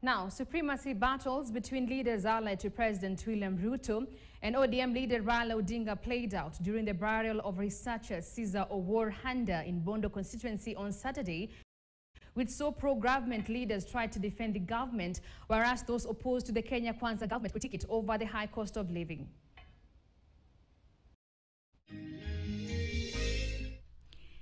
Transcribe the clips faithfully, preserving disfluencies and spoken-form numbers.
Now, supremacy battles between leaders allied to President William Ruto and O D M leader Raila Odinga played out during the burial of researcher Caesar Owarhanda in Bondo constituency on Saturday, which saw pro-government leaders try to defend the government, whereas those opposed to the Kenya Kwanza government critique it over the high cost of living.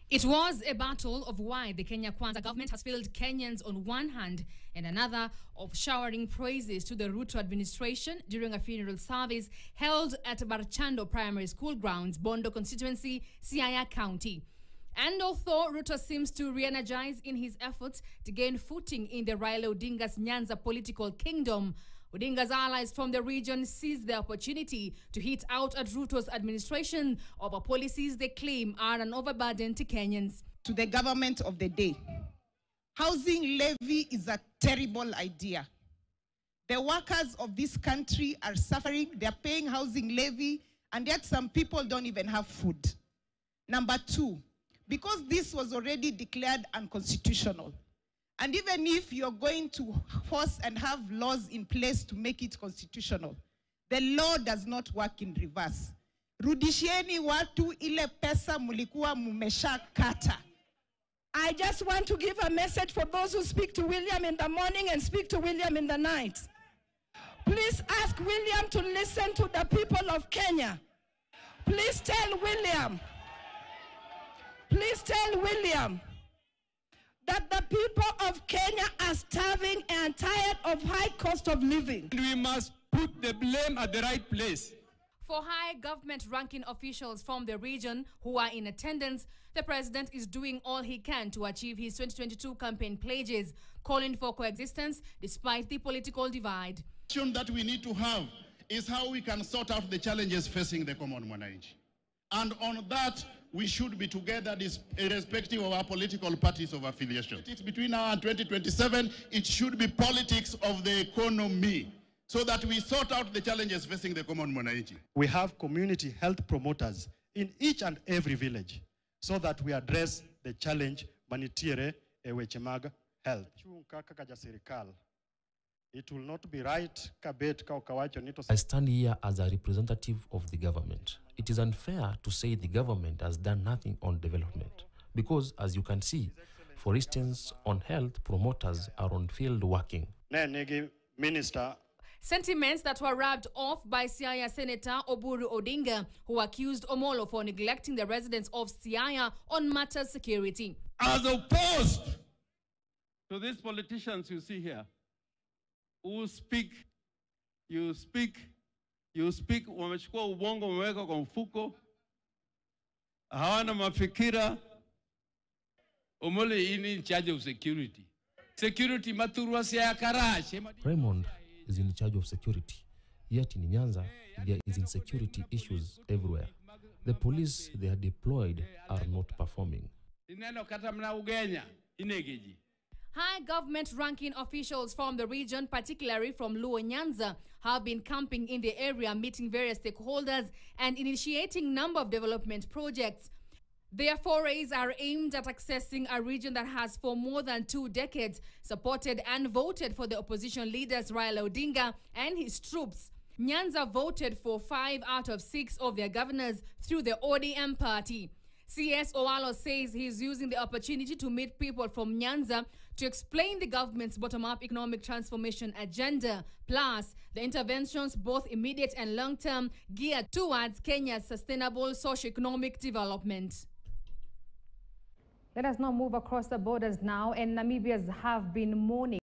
It was a battle of why the Kenya Kwanza government has failed Kenyans on one hand and another of showering praises to the Ruto administration during a funeral service held at Barchando Primary School grounds, Bondo constituency, Siaya County. And although Ruto seems to re-energize in his efforts to gain footing in the Raila Odinga's Nyanza political kingdom, Odinga's allies from the region seized the opportunity to hit out at Ruto's administration over policies they claim are an overburden to Kenyans. To the government of the day, housing levy is a terrible idea. The workers of this country are suffering. They are paying housing levy, and yet some people don't even have food. Number two, because this was already declared unconstitutional, and even if you're going to force and have laws in place to make it constitutional, the law does not work in reverse. Rudishieni watu ile pesa mulikuwa mumesha kata. I just want to give a message for those who speak to William in the morning and speak to William in the night. Please ask William to listen to the people of Kenya. Please tell William. Please tell William. That the people of Kenya are starving and tired of high cost of living. We must put the blame at the right place. For high government ranking officials from the region who are in attendance, the president is doing all he can to achieve his twenty twenty-two campaign pledges, calling for coexistence despite the political divide. The question that we need to have is how we can sort out the challenges facing the common mwananchi. And on that, we should be together, irrespective of our political parties of affiliation. It's between now and twenty twenty-seven, it should be politics of the economy, so that we sort out the challenges facing the common mwananchi. We have community health promoters in each and every village, so that we address the challenge manitiere ewechemaga health. It will not be right. I stand here as a representative of the government. It is unfair to say the government has done nothing on development, because as you can see, for instance, on health, promoters are on field working. Minister. Sentiments that were rubbed off by Siaya Senator Oburu Odinga, who accused Omolo for neglecting the residents of Siaya on matters security. As opposed to these politicians you see here, who speak, you speak, you speak, wamechukua ubongo wameweka kwa mfuko, hawana mafikira. Omolo is in charge of security. Security maturwa siya karashi. Raymond is in charge of security, yet in Nyanza, there is insecurity issues everywhere. The police they are deployed are not performing. Ineno katamna ugenya, inegeji. High government ranking officials from the region, particularly from Luo Nyanza, have been camping in the area, meeting various stakeholders and initiating a number of development projects. Their forays are aimed at accessing a region that has for more than two decades supported and voted for the opposition leaders Raila Odinga and his troops. Nyanza voted for five out of six of their governors through the O D M party. C S Owalo says he's using the opportunity to meet people from Nyanza to explain the government's bottom-up economic transformation agenda, plus the interventions both immediate and long-term geared towards Kenya's sustainable socio-economic development. Let us now move across the borders now, and Namibians have been mourning